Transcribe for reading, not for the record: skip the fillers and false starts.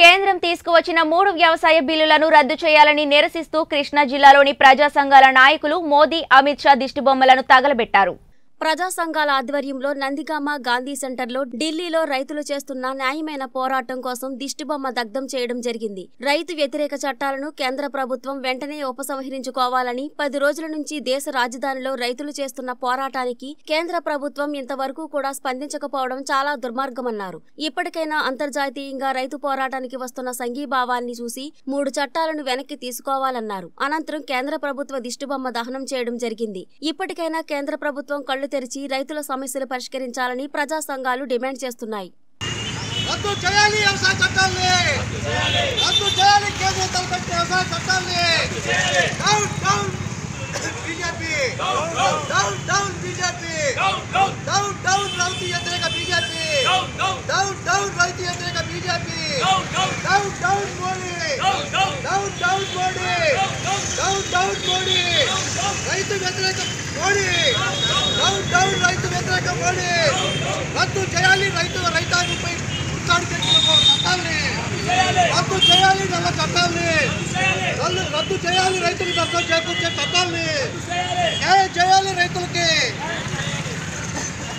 కేంద్రం తీసుకువచ్చిన మూడు వ్యాపార బిల్లులను రద్దు చేయాలని నిరసిస్తూ కృష్ణా జిల్లాలోని ప్రజా సంఘాల నాయకులు మోదీ అమిత్ షా దిష్టి బొమ్మలను తగలబెట్టారు। ప్రజా సంఘాల ఆధ్వర్యంలో నందిగామ గాంధీ సెంటర్లో ఢిల్లీలో రైతులు చేస్తున్న న్యాయమైన పోరాటం కోసం దిష్టిబొమ్మ దగ్ధం చేయడం జరిగింది। రైతు వ్యతిరేక చట్టాలను కేంద్ర ప్రభుత్వం వెంటనే ఉపసంహరించుకోవాలని 10 రోజుల నుంచి దేశ రాజధానిలో రైతులు చేస్తున్న పోరాటానికి కేంద్ర ప్రభుత్వం ఇంతవరకు కూడా స్పందించకపోవడం చాలా దుర్మార్గమన్నారు। ఇప్పటికైనా అంతర్జాతీయంగా రైతు పోరాటానికి వస్తున్న సంఘీభావాన్ని చూసి 3 చట్టాలను వెనక్కి తీసుకోవాలన్నారు। అనంతరం కేంద్ర ప్రభుత్వ దిష్టిబొమ్మ దహనం చేయడం జరిగింది। ఇప్పటికైనా కేంద్ర ప్రభుత్వం తెరిచి రైతుల సమస్యలు పరిష్కరించాలని ప్రజా సంఘాలు డిమాండ్ చేస్తున్నాయి। रद्दु चेयाली रैतुलकु।